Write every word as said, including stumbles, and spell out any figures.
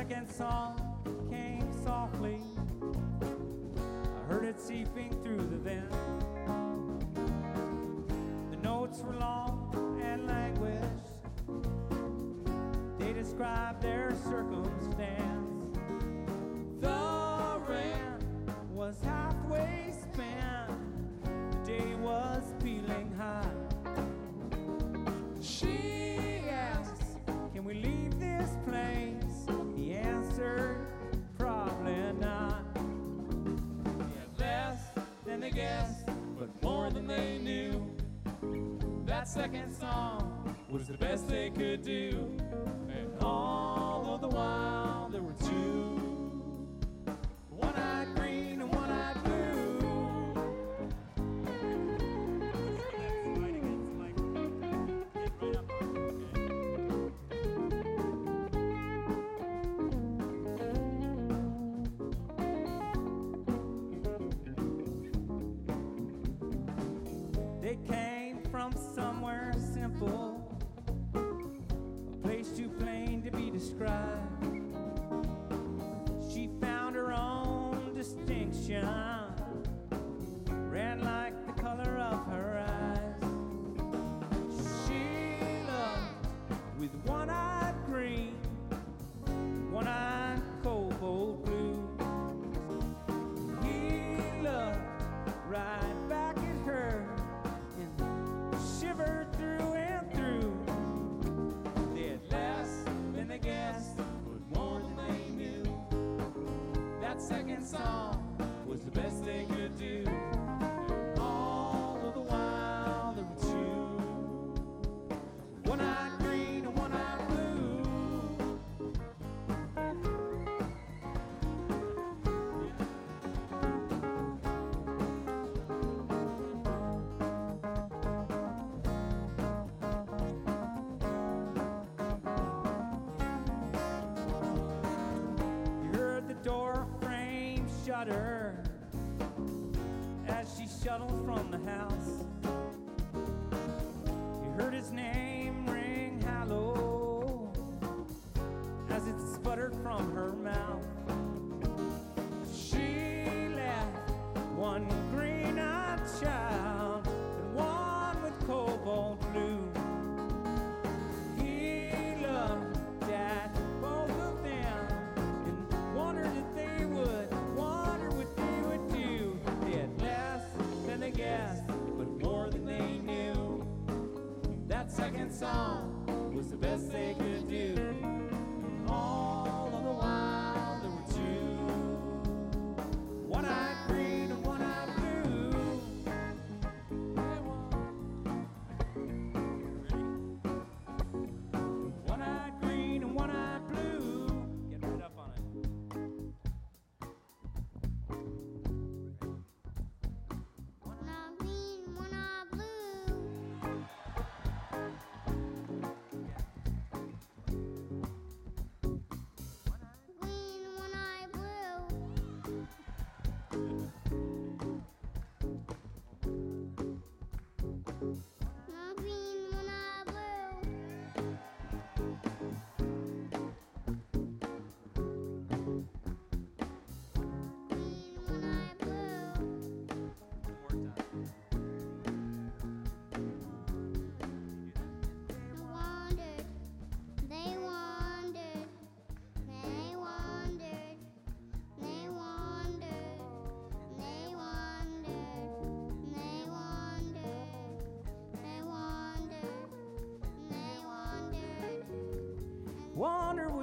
second song came softly. I heard it seeping through the vent. The notes were long and languished. They described their circumstance. The rent was halfway spent. The day was peeling high. Can we leave this place? He answered, probably not. He had less than they guessed, but more than they knew. That second song was the best they could do. And all of the while, there were two. One-eyed green and one-eyed simple, a place too plain to be described. She found her own distinction, ran like the color of her eyes. She loved with one-eyed green, one-eyed cobalt blue. He loved right back at her and shivered through. They guessed, but more than they knew. That second song was the best they could do. And all of the while, there were two. One-eyed green and one-eyed door frame shudder as she shuttled from the house. You heard his name ring hollow as it sputtered from her mouth. She left one green-eyed child and one with cobalt blue. He looked at both of them. Wondered if they would, wondered what they would do. They had less than they guessed, but more than they knew. That second song was the best they could do. And all of the while, there were two. One-eyed green and one-eyed blue. One-eyed green and one-eyed blue. Get right up on it. Wonder